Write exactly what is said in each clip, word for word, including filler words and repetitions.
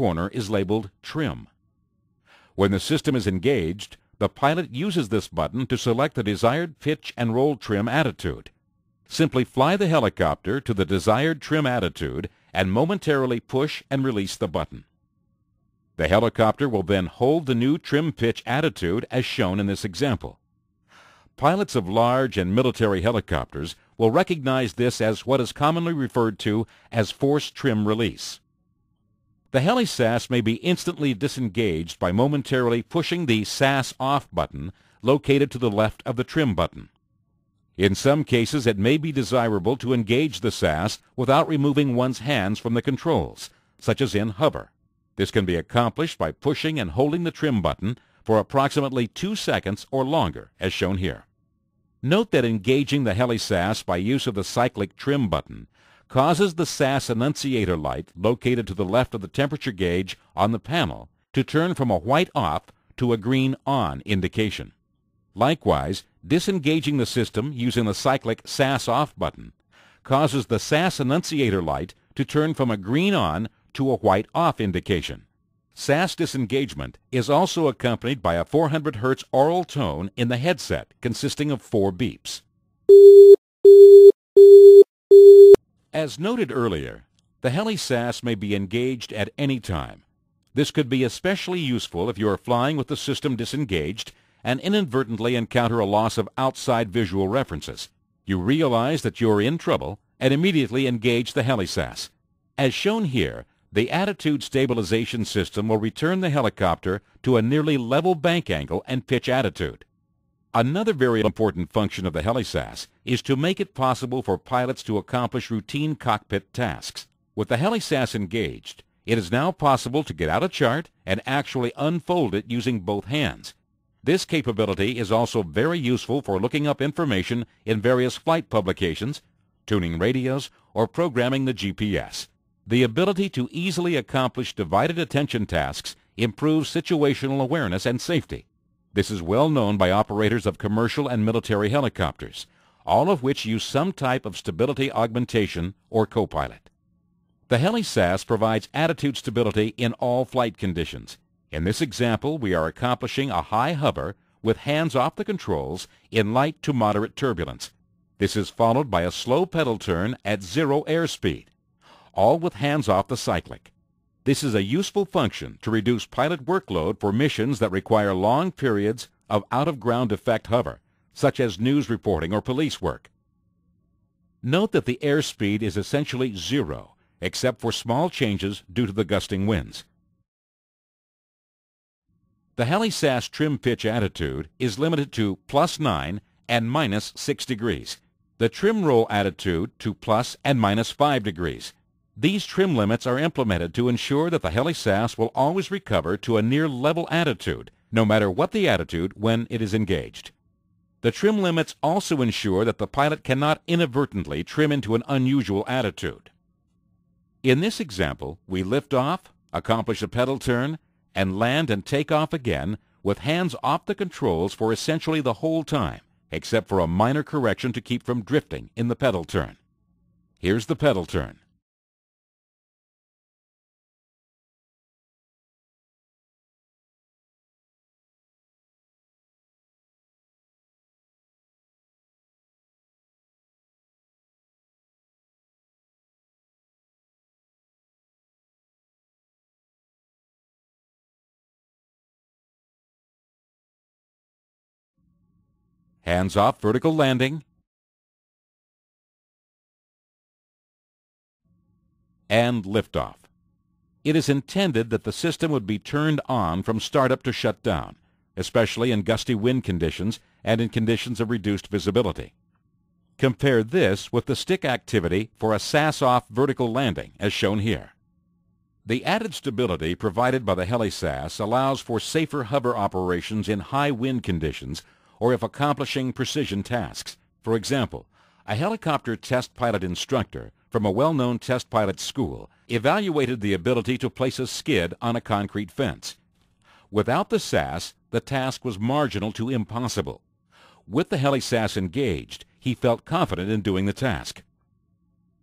corner is labeled Trim. When the system is engaged, the pilot uses this button to select the desired pitch and roll trim attitude. Simply fly the helicopter to the desired trim attitude and momentarily push and release the button. The helicopter will then hold the new trim pitch attitude as shown in this example. Pilots of large and military helicopters will recognize this as what is commonly referred to as force trim release. The HeliSAS may be instantly disengaged by momentarily pushing the S A S off button located to the left of the trim button. In some cases, it may be desirable to engage the S A S without removing one's hands from the controls, such as in hover. This can be accomplished by pushing and holding the trim button for approximately two seconds or longer, as shown here. Note that engaging the HeliSAS by use of the cyclic trim button causes the S A S annunciator light located to the left of the temperature gauge on the panel to turn from a white off to a green on indication. Likewise, disengaging the system using the cyclic S A S off button causes the S A S annunciator light to turn from a green on to a white off indication. S A S disengagement is also accompanied by a four hundred hertz aural tone in the headset consisting of four beeps. As noted earlier, the HeliSAS may be engaged at any time. This could be especially useful if you are flying with the system disengaged and inadvertently encounter a loss of outside visual references. You realize that you are in trouble and immediately engage the HeliSAS. As shown here, the attitude stabilization system will return the helicopter to a nearly level bank angle and pitch attitude. Another very important function of the HeliSAS is to make it possible for pilots to accomplish routine cockpit tasks. With the HeliSAS engaged, it is now possible to get out a chart and actually unfold it using both hands. This capability is also very useful for looking up information in various flight publications, tuning radios, or programming the G P S. The ability to easily accomplish divided attention tasks improves situational awareness and safety. This is well known by operators of commercial and military helicopters, all of which use some type of stability augmentation or copilot. The HeliSAS provides attitude stability in all flight conditions. In this example, we are accomplishing a high hover with hands off the controls in light to moderate turbulence. This is followed by a slow pedal turn at zero airspeed, all with hands off the cyclic. This is a useful function to reduce pilot workload for missions that require long periods of out-of-ground effect hover, such as news reporting or police work. Note that the airspeed is essentially zero, except for small changes due to the gusting winds. The HeliSAS trim pitch attitude is limited to plus nine and minus six degrees, the trim roll attitude to plus and minus five degrees. These trim limits are implemented to ensure that the HeliSAS will always recover to a near-level attitude, no matter what the attitude when it is engaged. The trim limits also ensure that the pilot cannot inadvertently trim into an unusual attitude. In this example, we lift off, accomplish a pedal turn, and land and take off again with hands off the controls for essentially the whole time, except for a minor correction to keep from drifting in the pedal turn. Here's the pedal turn. Hands off vertical landing, and liftoff. It is intended that the system would be turned on from startup to shutdown, especially in gusty wind conditions and in conditions of reduced visibility. Compare this with the stick activity for a S A S off vertical landing, as shown here. The added stability provided by the HeliSAS allows for safer hover operations in high wind conditions or if accomplishing precision tasks. For example, a helicopter test pilot instructor from a well-known test pilot school evaluated the ability to place a skid on a concrete fence. Without the S A S, the task was marginal to impossible. With the HeliSAS engaged, he felt confident in doing the task.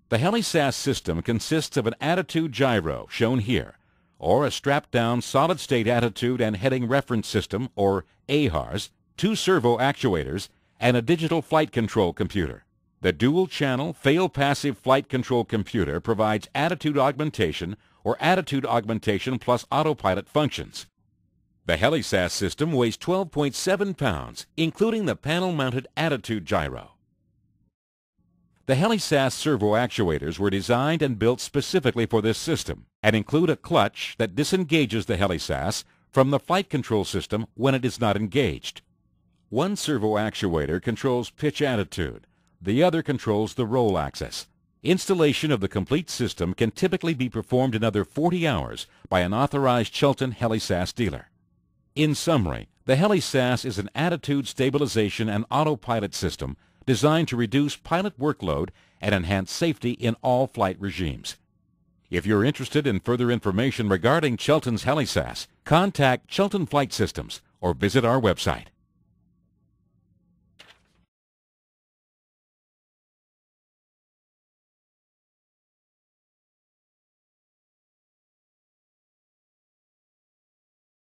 The HeliSAS system consists of an attitude gyro, shown here, or a strapped-down solid-state attitude and heading reference system, or A H R S, two servo actuators, and a digital flight control computer. The dual-channel, fail-passive flight control computer provides attitude augmentation or attitude augmentation plus autopilot functions. The HeliSAS system weighs twelve point seven pounds, including the panel-mounted attitude gyro. The HeliSAS servo actuators were designed and built specifically for this system and include a clutch that disengages the HeliSAS from the flight control system when it is not engaged. One servo actuator controls pitch attitude, the other controls the roll axis. Installation of the complete system can typically be performed in another forty hours by an authorized Chelton HeliSAS dealer. In summary, the HeliSAS is an attitude stabilization and autopilot system designed to reduce pilot workload and enhance safety in all flight regimes. If you're interested in further information regarding Chelton's HeliSAS, contact Chelton Flight Systems or visit our website.